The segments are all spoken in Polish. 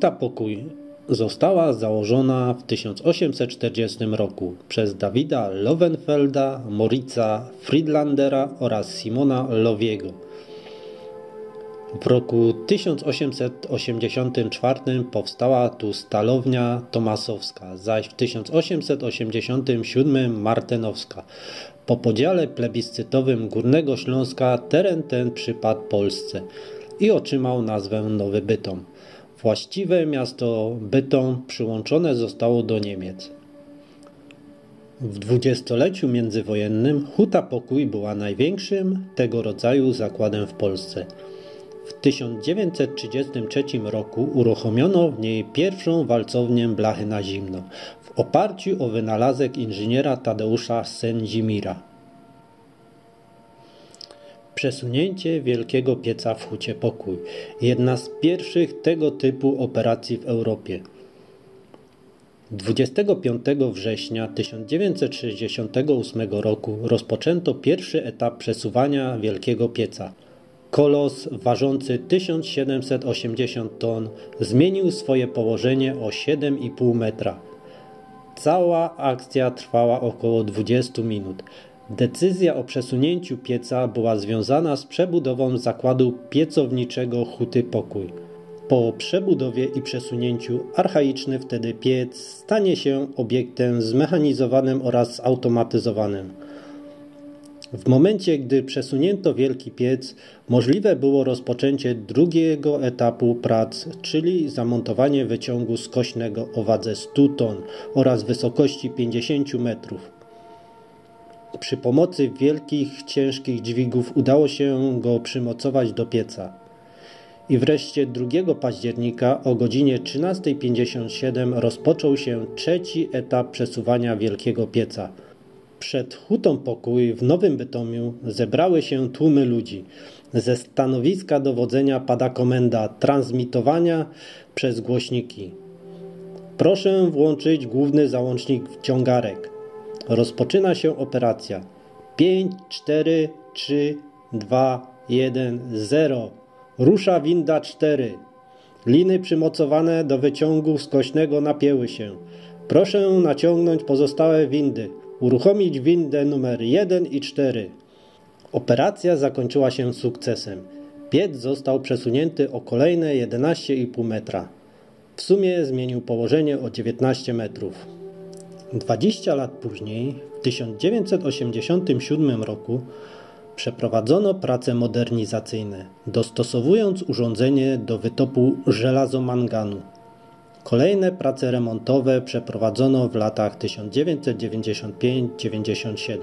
Huta Pokój została założona w 1840 roku przez Davida Loewenfelda, Moritza Friedlandera oraz Simona Lowiego. W roku 1884 powstała tu Stalownia Tomasowska, zaś w 1887 Martenowska. Po podziale plebiscytowym Górnego Śląska teren ten przypadł Polsce i otrzymał nazwę Nowy Bytom. Właściwe miasto Bytom przyłączone zostało do Niemiec. W dwudziestoleciu międzywojennym Huta Pokój była największym tego rodzaju zakładem w Polsce. W 1933 roku uruchomiono w niej pierwszą walcownię blachy na zimno w oparciu o wynalazek inżyniera Tadeusza Sendzimira. Przesunięcie Wielkiego Pieca w Hucie Pokój. Jedna z pierwszych tego typu operacji w Europie. 25 września 1968 roku rozpoczęto pierwszy etap przesuwania Wielkiego Pieca. Kolos ważący 1780 ton zmienił swoje położenie o 7,5 metra. Cała akcja trwała około 20 minut. Decyzja o przesunięciu pieca była związana z przebudową zakładu piecowniczego Huty Pokój. Po przebudowie i przesunięciu archaiczny wtedy piec stanie się obiektem zmechanizowanym oraz zautomatyzowanym. W momencie, gdy przesunięto Wielki Piec, możliwe było rozpoczęcie drugiego etapu prac, czyli zamontowanie wyciągu skośnego o wadze 100 ton oraz wysokości 50 metrów. Przy pomocy wielkich, ciężkich dźwigów udało się go przymocować do pieca. I wreszcie 2 października o godzinie 13:57 rozpoczął się trzeci etap przesuwania Wielkiego Pieca. Przed Hutą Pokój w Nowym Bytomiu zebrały się tłumy ludzi. Ze stanowiska dowodzenia pada komenda transmitowania przez głośniki. Proszę włączyć główny załącznik wciągarek. Rozpoczyna się operacja. 5, 4, 3, 2, 1, 0. Rusza winda 4. Liny przymocowane do wyciągu skośnego napięły się. Proszę naciągnąć pozostałe windy. Uruchomić windę numer 1 i 4. Operacja zakończyła się sukcesem. Piec został przesunięty o kolejne 11,5 metra. W sumie zmienił położenie o 19 metrów. 20 lat później, w 1987 roku, przeprowadzono prace modernizacyjne, dostosowując urządzenie do wytopu żelazomanganu. Kolejne prace remontowe przeprowadzono w latach 1995-97.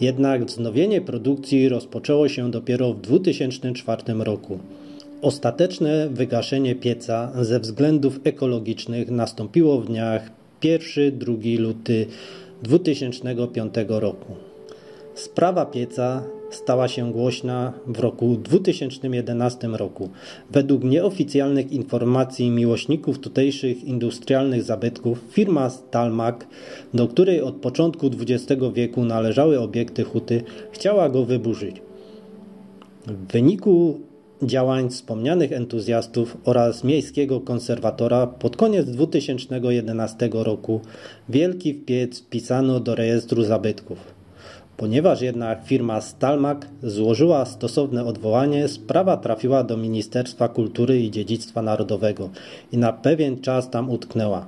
Jednak wznowienie produkcji rozpoczęło się dopiero w 2004 roku. Ostateczne wygaszenie pieca ze względów ekologicznych nastąpiło w dniach 1-2 luty 2005 roku. Sprawa pieca stała się głośna w roku 2011 roku. Według nieoficjalnych informacji miłośników tutejszych industrialnych zabytków firma Stalmag, do której od początku XX wieku należały obiekty huty, chciała go wyburzyć. W wyniku działań wspomnianych entuzjastów oraz miejskiego konserwatora pod koniec 2011 roku Wielki Piec wpisano do rejestru zabytków. Ponieważ jednak firma Stalmag złożyła stosowne odwołanie, sprawa trafiła do Ministerstwa Kultury i Dziedzictwa Narodowego i na pewien czas tam utknęła.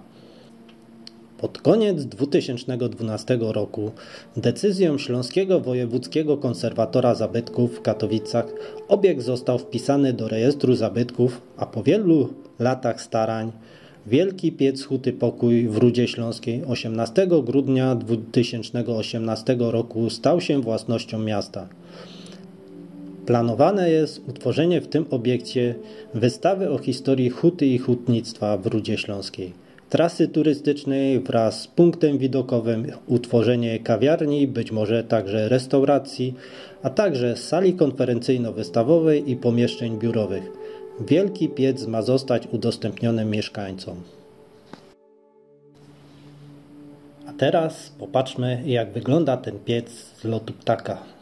Pod koniec 2012 roku decyzją Śląskiego Wojewódzkiego Konserwatora Zabytków w Katowicach obiekt został wpisany do rejestru zabytków, a po wielu latach starań Wielki Piec Huty Pokój w Rudzie Śląskiej 18 grudnia 2018 roku stał się własnością miasta. Planowane jest utworzenie w tym obiekcie wystawy o historii huty i hutnictwa w Rudzie Śląskiej, trasy turystycznej wraz z punktem widokowym, utworzenie kawiarni, być może także restauracji, a także sali konferencyjno-wystawowej i pomieszczeń biurowych. Wielki Piec ma zostać udostępniony mieszkańcom. A teraz popatrzmy, jak wygląda ten piec z lotu ptaka.